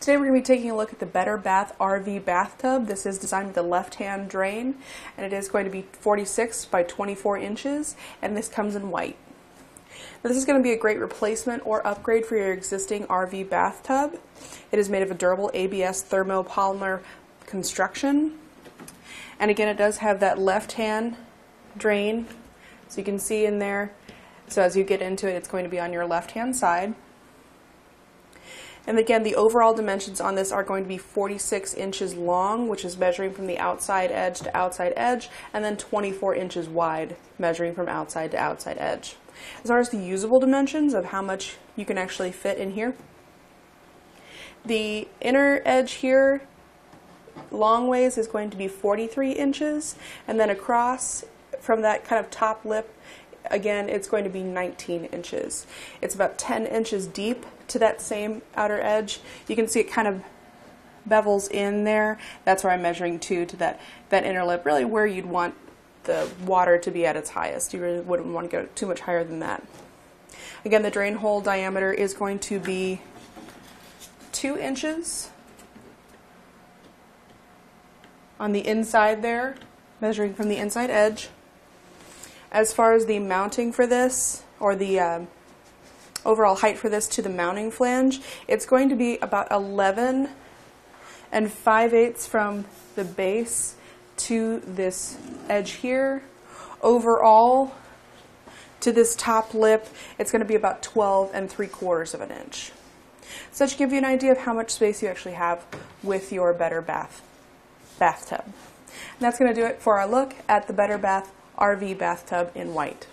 Today we're going to be taking a look at the Better Bath RV bathtub. This is designed with a left-hand drain, and it is going to be 46 by 24 inches, and this comes in white. Now, this is going to be a great replacement or upgrade for your existing RV bathtub. It is made of a durable ABS thermopolymer construction, and again it does have that left-hand drain, so you can see in there. So as you get into it, it's going to be on your left-hand side. And again, the overall dimensions on this are going to be 46 inches long, which is measuring from the outside edge to outside edge, and then 24 inches wide, measuring from outside to outside edge. As far as the usable dimensions of how much you can actually fit in here, the inner edge here, long ways, is going to be 43 inches, and then across from that kind of top lip, again, it's going to be 19 inches. It's about 10 inches deep to that same outer edge. You can see it kind of bevels in there. That's where I'm measuring to that inner lip, really where you'd want the water to be at its highest. You really wouldn't want to go too much higher than that. Again, the drain hole diameter is going to be 2 inches on the inside there, measuring from the inside edge. As far as the mounting for this, or the overall height for this to the mounting flange, it's going to be about 11 5/8 from the base to this edge here. Overall, to this top lip, it's going to be about 12 3/4 of an inch. So that should give you an idea of how much space you actually have with your Better Bath bathtub. And that's going to do it for our look at the Better Bath RV bathtub in white.